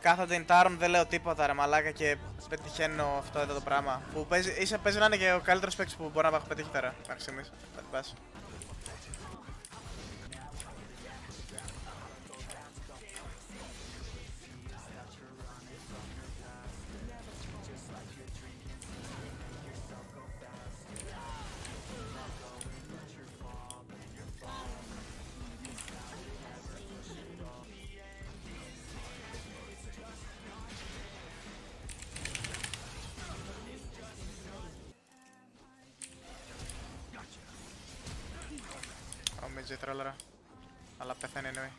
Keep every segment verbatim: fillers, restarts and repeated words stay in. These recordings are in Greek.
κάθονται εντάρων, δεν λέω τίποτα ρε μαλάκα και πετυχαίνω αυτό εδώ το πράγμα. Που παίζει, ίσα παίζει να είναι και ο καλύτερος παίκτης που μπορώ να έχω πετύχει τώρα. Άρχισε εμείς, θα την πας. Τρόλερα. Αλλά πεθαίνει εννοεί.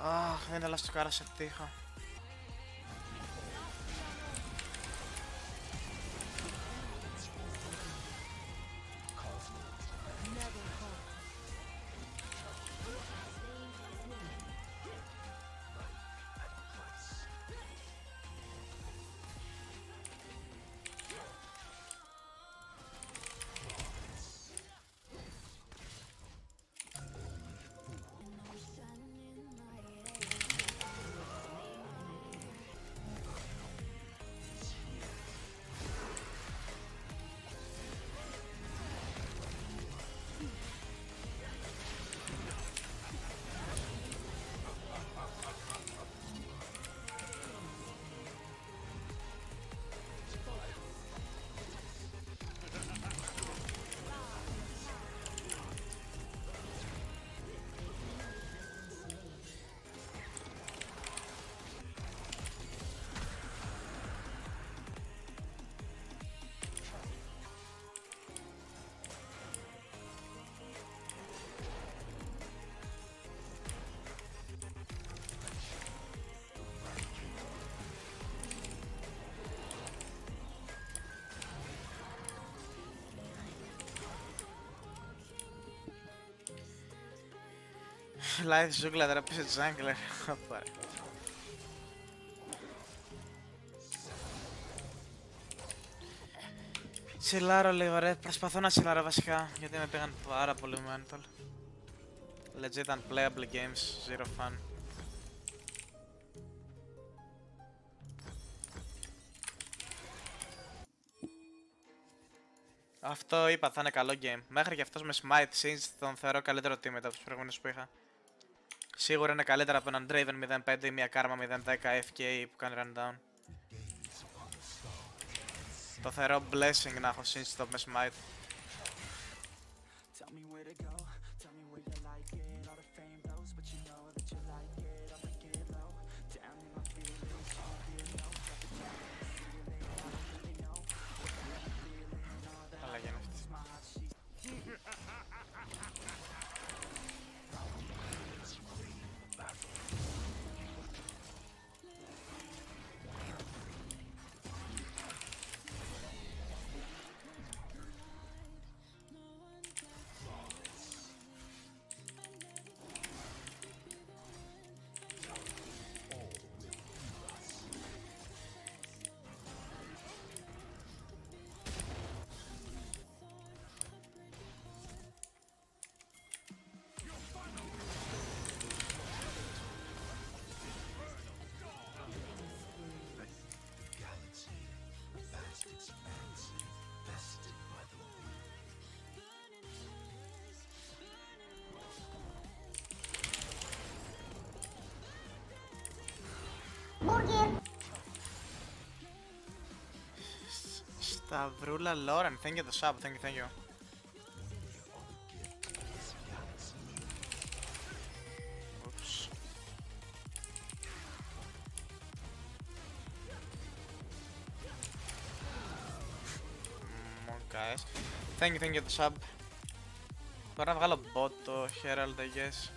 Αχ, δεν έλα στο κάρα σε τύχα. Live ζούγκλα τώρα πίσω jungler. Σιλάρω λίγο ρε, προσπαθώ να σιλάρω βασικά γιατί με πήγαν πάρα πολύ mental. Legit unplayable games, zero fun. Αυτό είπα, θα είναι καλό game. Μέχρι και αυτός με Smite Synch τον θεωρώ καλύτερο team μετά από τους προηγούμενους που είχα. Σίγουρα είναι καλύτερα από έναν Draven μηδέν πέντε ή μια Karma μηδέν δέκα εφ κέι που κάνει run down. Το θεωρώ blessing να έχω Synch με Smite. Tavrula Loren, thank you the sub, thank you, thank you. Guys. Thank you, thank you for the sub. Μπορώ να βγάλω bot το Herald, I guess.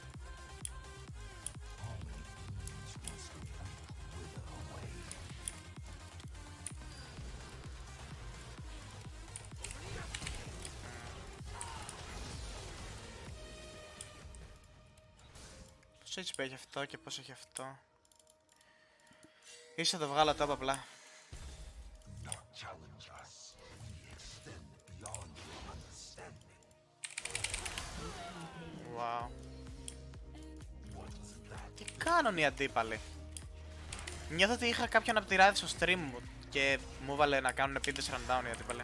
Στο έτσι παίζει αυτό και πώς έχει αυτό. Ίσως θα το βγάλω τάπα απλά. Wow. Τι κάνουν οι αντίπαλοι. Νιώθω ότι είχα κάποιον από τη Ryze στο stream μου και μου έβαλε να κάνουν πίντες rundown οι αντίπαλοι.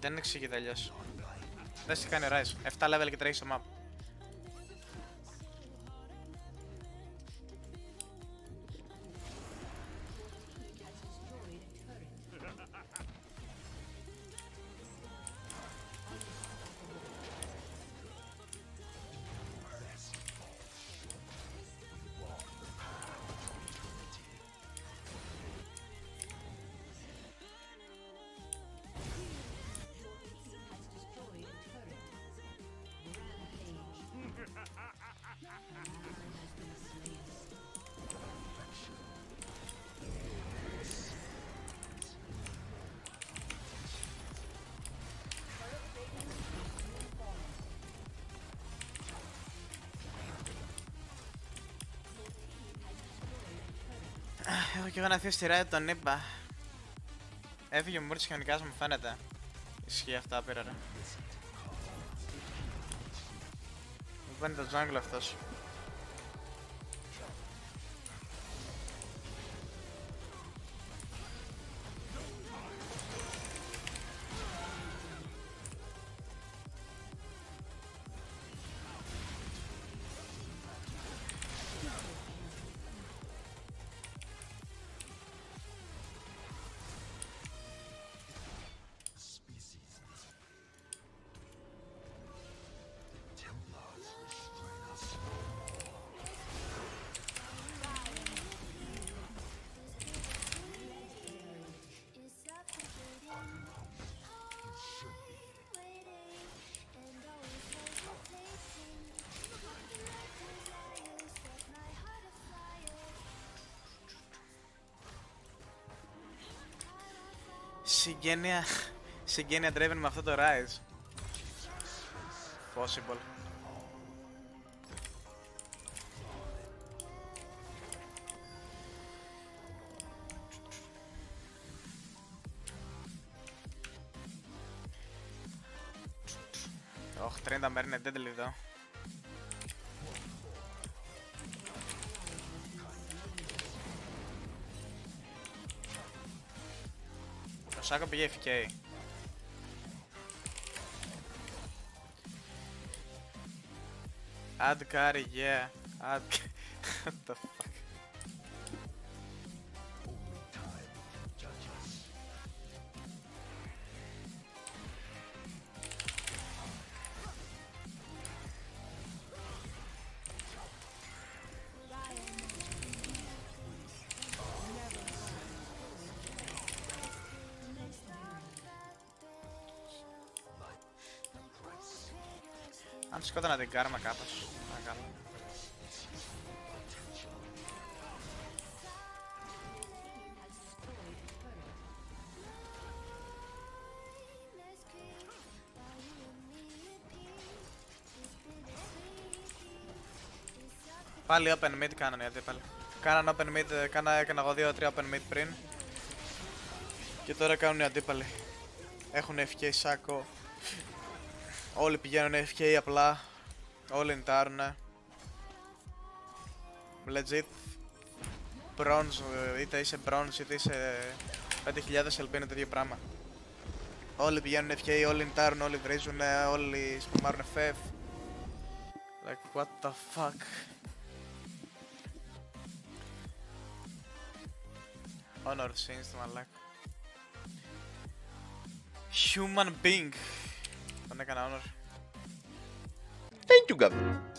Δεν εξηγείται αλλιώς. Δεν σε κάνει Ryze. εφτά level και τρέχει στο map. Έχω και εγώ ένα θείο στη Ryze, τον είπα. Έφυγε ο Μούρτς της κοινωνικάς μου φαίνεται. Ισχύει αυτά, πήρα ρε. Μου παίρνει το jungle αυτός. Συγγένεια, συγγένεια Draven με αυτό το Ryze. Possible. Ωχ, τριάντα μπέρνε deadly εδώ. Σάκα πήγε εφ κέι. Ad carry, yeah. Ad carry. What the fuck. Αν σκότανα την Karma κάπως, θα κάνω. Πάλι open mid κάνανε οι αντίπαλοι. Κάνανε open mid, κάνα, έκανα εγώ δύο τρία open mid πριν. Και τώρα κάνουν οι αντίπαλοι. Έχουν εφ κέι σάκο. Όλοι πηγαίνουν εφ κέι απλά, όλοι εντάρουνε. Legit, bronze, είτε είσαι bronze είτε είσαι πέντε χιλιάδες ελπί είναι το ίδιο πράγμα. Όλοι πηγαίνουν εφ κέι, όλοι εντάρουνε, όλοι βρίζουνε, όλοι σπαμάρουνε εφ εφ. Like what the fuck. Honor sins to my luck. Human being. Thank you, God.